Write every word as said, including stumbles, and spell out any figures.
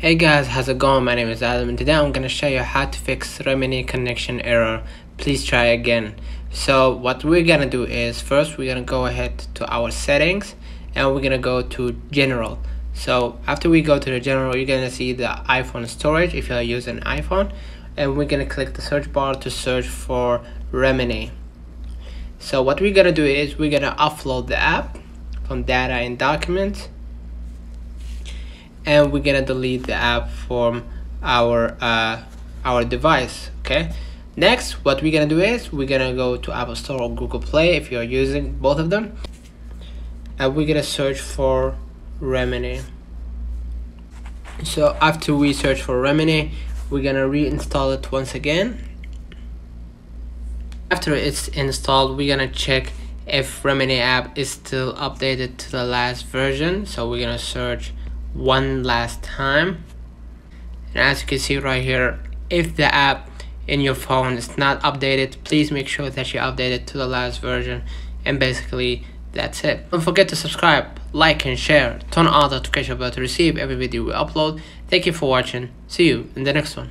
Hey guys, how's it going? My name is Adam and today I'm gonna show you how to fix Remini connection error. Please try again. So what we're gonna do is first we're gonna go ahead to our settings and we're gonna go to general. So after we go to the general, you're gonna see the iPhone storage if you're using iPhone, and we're gonna click the search bar to search for Remini. So what we're gonna do is we're gonna offload the app from data and documents, and we're gonna delete the app from our uh, our device. Okay, next what we're gonna do is we're gonna go to Apple Store or Google Play if you're using both of them, and we're gonna search for Remini. So after we search for Remini, we're gonna reinstall it once again. After it's installed, we're gonna check if Remini app is still updated to the last version, so we're gonna search one last time, and as you can see right here, if the app in your phone is not updated, please make sure that you update it to the last version. And basically that's it. Don't forget to subscribe, like and share, turn on the notification bell to receive every video we upload. Thank you for watching, see you in the next one.